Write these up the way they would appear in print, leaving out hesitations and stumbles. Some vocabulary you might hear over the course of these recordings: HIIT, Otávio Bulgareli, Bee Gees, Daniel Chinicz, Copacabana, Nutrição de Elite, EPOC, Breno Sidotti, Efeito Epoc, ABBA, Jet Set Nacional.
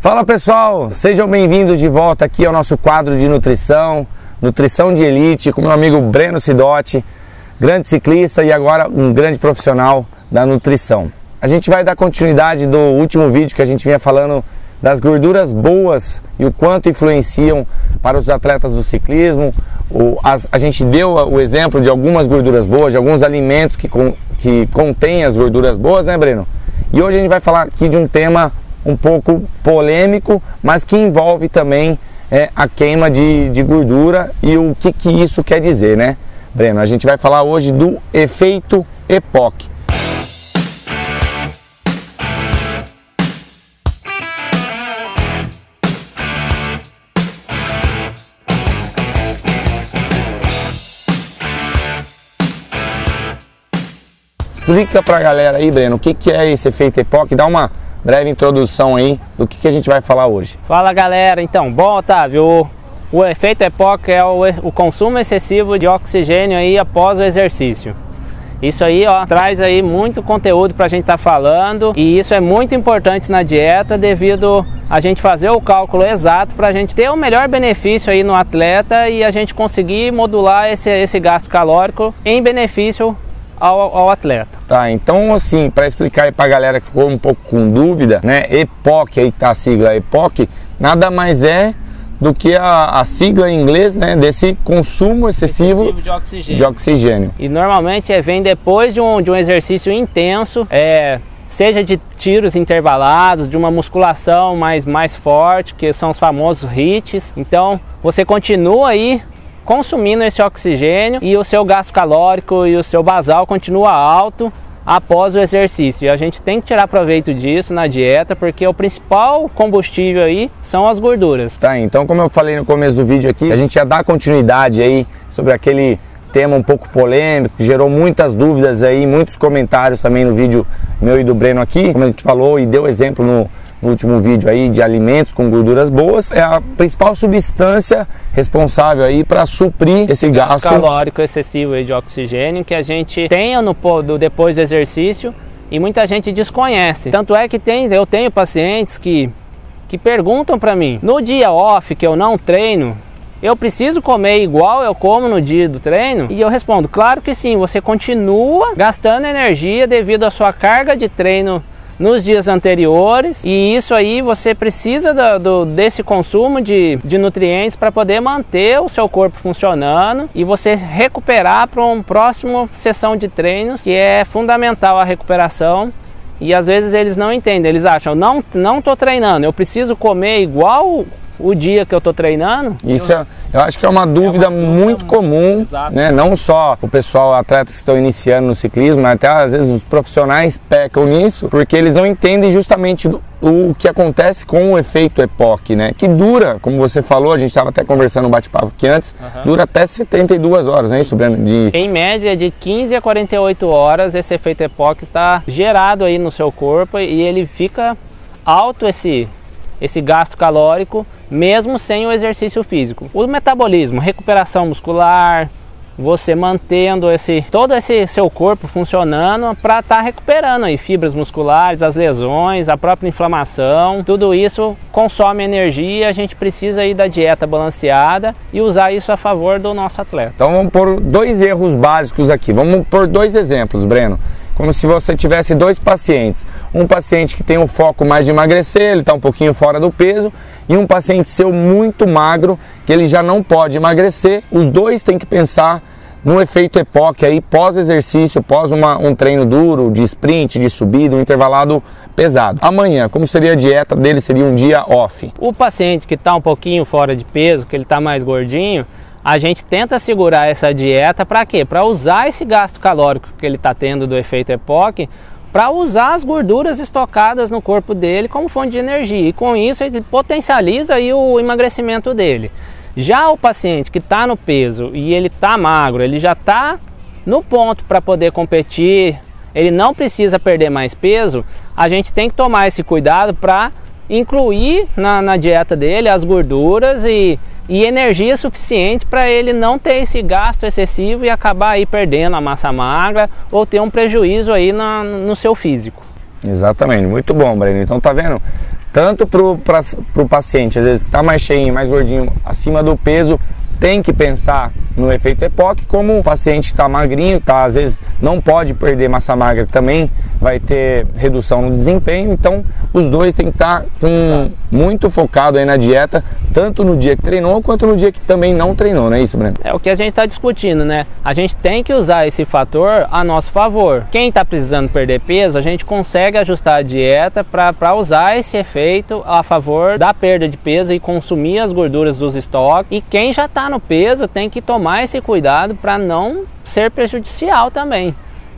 Fala pessoal, sejam bem-vindos de volta aqui ao nosso quadro de Nutrição de Elite, com meu amigo Breno Sidotti, grande ciclista e agora um grande profissional da nutrição. A gente vai dar continuidade do último vídeo que a gente vinha falando das gorduras boas e o quanto influenciam para os atletas do ciclismo. A gente deu o exemplo de algumas gorduras boas, de alguns alimentos que contêm as gorduras boas, né Breno? E hoje a gente vai falar aqui de um tema um pouco polêmico, mas que envolve também a queima de gordura e o que isso quer dizer, né, Breno? A gente vai falar hoje do efeito Epoc. Explica pra galera aí, Breno, o que é esse efeito Epoc, dá uma breve introdução aí do que a gente vai falar hoje. Fala galera, então, bom Otávio, o efeito EPOC é o consumo excessivo de oxigênio aí após o exercício. Isso aí ó, traz aí muito conteúdo pra gente tá falando, e isso é muito importante na dieta devido a gente fazer o cálculo exato pra gente ter o melhor benefício aí no atleta e a gente conseguir modular esse gasto calórico em benefício ao atleta. Tá, então assim, para explicar aí pra galera que ficou um pouco com dúvida, né, EPOC, aí tá a sigla EPOC, nada mais é do que a sigla em inglês, né, desse consumo excessivo de oxigênio. E normalmente vem depois de um exercício intenso, seja de tiros intervalados, de uma musculação mais forte, que são os famosos HIITs. Então você continua aí consumindo esse oxigênio e o seu gasto calórico e o seu basal continua alto após o exercício, e a gente tem que tirar proveito disso na dieta, porque o principal combustível aí são as gorduras. Tá, então como eu falei no começo do vídeo aqui, a gente ia dar continuidade aí sobre aquele tema um pouco polêmico, gerou muitas dúvidas aí, muitos comentários também no vídeo meu e do Breno aqui, como a gente falou e deu exemplo no último vídeo aí de alimentos com gorduras boas, é a principal substância responsável aí para suprir esse gasto calórico excessivo aí de oxigênio que a gente tem depois do exercício, e muita gente desconhece. Tanto é que eu tenho pacientes que perguntam para mim: no dia off que eu não treino, eu preciso comer igual eu como no dia do treino? E eu respondo: claro que sim, você continua gastando energia devido à sua carga de treino nos dias anteriores, e isso aí você precisa desse consumo de nutrientes para poder manter o seu corpo funcionando e você recuperar para uma próxima sessão de treinos, que é fundamental a recuperação. E às vezes eles não entendem, eles acham: não tô treinando, eu preciso comer igual o dia que eu tô treinando. Isso eu acho que é uma dúvida muito comum, né? Não só o pessoal, atletas que estão iniciando no ciclismo, mas até às vezes os profissionais pecam nisso, porque eles não entendem justamente o que acontece com o efeito EPOC, né? Que dura, como você falou, a gente estava até conversando no bate-papo aqui antes, dura até 72 horas, não é isso, Breno? Em média, de 15 a 48 horas, esse efeito EPOC está gerado aí no seu corpo, e ele fica alto esse gasto calórico, mesmo sem o exercício físico. O metabolismo, recuperação muscular, você mantendo todo esse seu corpo funcionando para estar recuperando aí fibras musculares, as lesões, a própria inflamação, tudo isso consome energia. A gente precisa aí da dieta balanceada e usar isso a favor do nosso atleta. Então vamos por dois erros básicos aqui, vamos por dois exemplos, Breno. Como se você tivesse dois pacientes, um paciente que tem um foco mais de emagrecer, ele está um pouquinho fora do peso, e um paciente seu muito magro, que ele já não pode emagrecer. Os dois têm que pensar no efeito EPOC aí, pós-exercício, pós um treino duro, de sprint, de subida, um intervalado pesado. Amanhã, como seria a dieta dele? Seria um dia off. O paciente que está um pouquinho fora de peso, que ele está mais gordinho, a gente tenta segurar essa dieta para quê? Para usar esse gasto calórico que ele está tendo do efeito EPOC, para usar as gorduras estocadas no corpo dele como fonte de energia, e com isso ele potencializa aí o emagrecimento dele. Já o paciente que está no peso e ele está magro, ele já está no ponto para poder competir, ele não precisa perder mais peso, a gente tem que tomar esse cuidado para incluir na dieta dele as gorduras e energia suficiente para ele não ter esse gasto excessivo e acabar aí perdendo a massa magra ou ter um prejuízo aí no seu físico. Exatamente, muito bom, Breno. Então tá vendo tanto para o paciente, às vezes, que está mais cheinho, mais gordinho, acima do peso, tem que pensar no efeito EPOC, como o paciente está magrinho, tá, às vezes não pode perder massa magra, também vai ter redução no desempenho, então os dois tem que estar muito focado aí na dieta, tanto no dia que treinou, quanto no dia que também não treinou, não é isso, Breno? É o que a gente está discutindo, né? A gente tem que usar esse fator a nosso favor. Quem está precisando perder peso, a gente consegue ajustar a dieta para usar esse efeito a favor da perda de peso e consumir as gorduras dos estoques, e quem já está no peso tem que tomar esse cuidado para não ser prejudicial também.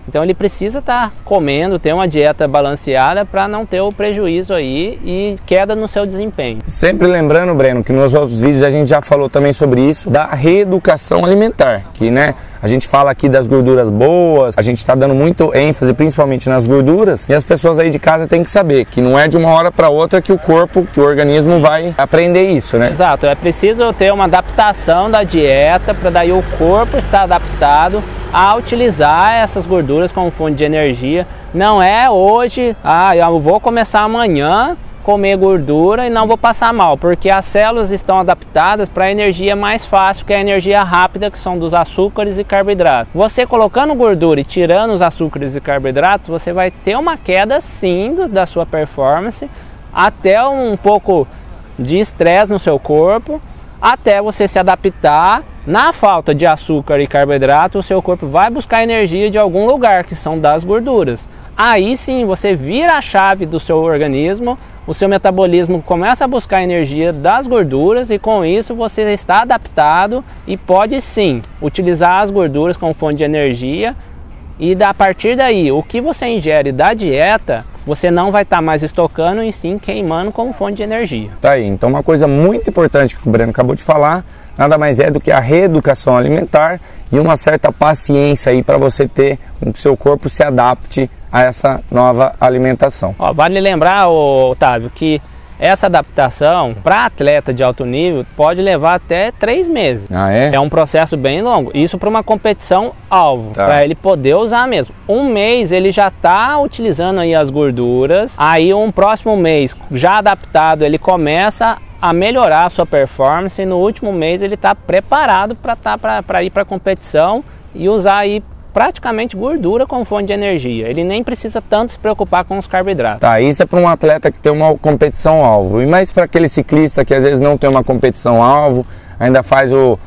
Então ele precisa estar comendo, ter uma dieta balanceada para não ter o prejuízo aí e queda no seu desempenho. Sempre lembrando, Breno, que nos outros vídeos a gente já falou também sobre isso, da reeducação alimentar, que, né, a gente fala aqui das gorduras boas, a gente está dando muito ênfase principalmente nas gorduras, e as pessoas aí de casa têm que saber que não é de uma hora para outra que o corpo, que o organismo vai aprender isso, né? Exato, é preciso ter uma adaptação da dieta para daí o corpo estar adaptado a utilizar essas gorduras como fonte de energia. Não é hoje, eu vou começar amanhã comer gordura e não vou passar mal, porque as células estão adaptadas para a energia mais fácil, que é a energia rápida, que são dos açúcares e carboidratos. Você colocando gordura e tirando os açúcares e carboidratos, você vai ter uma queda sim da sua performance, até um pouco de estresse no seu corpo, até você se adaptar. Na falta de açúcar e carboidrato, o seu corpo vai buscar energia de algum lugar, que são das gorduras. Aí sim, você vira a chave do seu organismo, o seu metabolismo começa a buscar energia das gorduras e com isso você está adaptado e pode sim utilizar as gorduras como fonte de energia. E a partir daí, o que você ingere da dieta, você não vai estar mais estocando e sim queimando como fonte de energia. Tá aí, então uma coisa muito importante que o Breno acabou de falar, nada mais é do que a reeducação alimentar e uma certa paciência aí para você ter com que seu corpo se adapte a essa nova alimentação. Ó, vale lembrar, Otávio, que essa adaptação para atleta de alto nível pode levar até 3 meses. Ah, é? É um processo bem longo. Isso para uma competição alvo, tá, para ele poder usar mesmo. Um mês ele já está utilizando aí as gorduras. Aí um próximo mês já adaptado ele começa a melhorar a sua performance. E no último mês ele está preparado para ir para competição e usar aí praticamente gordura como fonte de energia. Ele nem precisa tanto se preocupar com os carboidratos. Tá, isso é para um atleta que tem uma competição alvo. E mais para aquele ciclista que às vezes não tem uma competição alvo, ainda faz o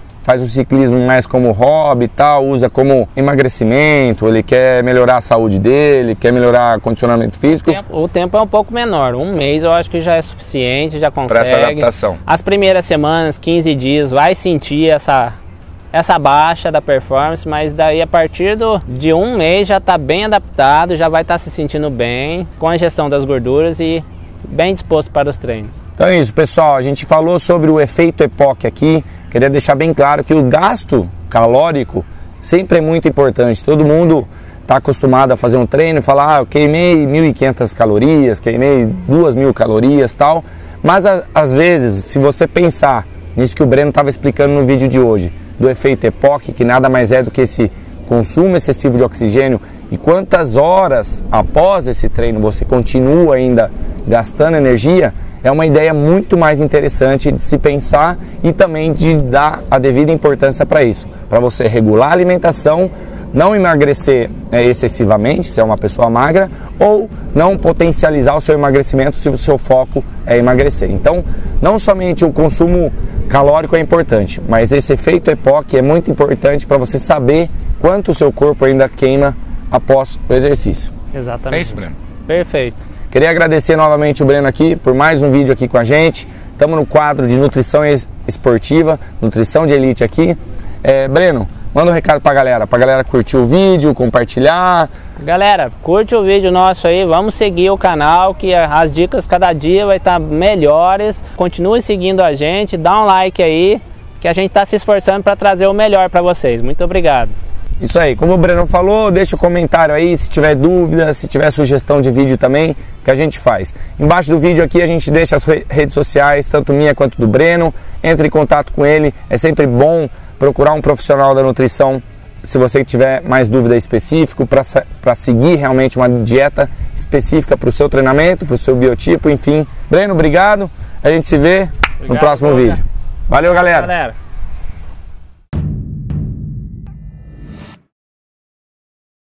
ciclismo mais como hobby e tal, usa como emagrecimento, ele quer melhorar a saúde dele, quer melhorar o condicionamento físico. O tempo é um pouco menor, um mês eu acho que já é suficiente, já consegue. Para essa adaptação. As primeiras semanas, 15 dias, vai sentir essa baixa da performance, mas daí a partir de um mês já está bem adaptado, já vai estar se sentindo bem com a ingestão das gorduras e bem disposto para os treinos. Então é isso, pessoal, a gente falou sobre o efeito EPOC aqui, queria deixar bem claro que o gasto calórico sempre é muito importante, todo mundo está acostumado a fazer um treino e falar, eu queimei 1.500 calorias, queimei 2.000 calorias e tal, mas às vezes, se você pensar nisso que o Breno estava explicando no vídeo de hoje, do efeito EPOC, que nada mais é do que esse consumo excessivo de oxigênio e quantas horas após esse treino você continua ainda gastando energia, é uma ideia muito mais interessante de se pensar e também de dar a devida importância para isso, para você regular a alimentação, não emagrecer excessivamente, se é uma pessoa magra, ou não potencializar o seu emagrecimento se o seu foco é emagrecer. Então, não somente o consumo calórico é importante, mas esse efeito EPOC é muito importante para você saber quanto o seu corpo ainda queima após o exercício. Exatamente. É isso, Breno? Perfeito. Queria agradecer novamente o Breno aqui por mais um vídeo aqui com a gente. Estamos no quadro de nutrição esportiva, nutrição de elite aqui. Breno, manda um recado pra galera curtir o vídeo, compartilhar. Galera, curte o vídeo nosso aí, vamos seguir o canal, que as dicas cada dia vai estar melhores. Continue seguindo a gente, dá um like aí, que a gente está se esforçando para trazer o melhor para vocês. Muito obrigado. Isso aí, como o Breno falou, deixa o comentário aí, se tiver dúvida, se tiver sugestão de vídeo também, que a gente faz. Embaixo do vídeo aqui a gente deixa as redes sociais, tanto minha quanto do Breno, entre em contato com ele, é sempre bom procurar um profissional da nutrição se você tiver mais dúvida específica, para seguir realmente uma dieta específica para o seu treinamento, para o seu biotipo, enfim. Breno, obrigado. A gente se vê no próximo vídeo. Valeu, galera.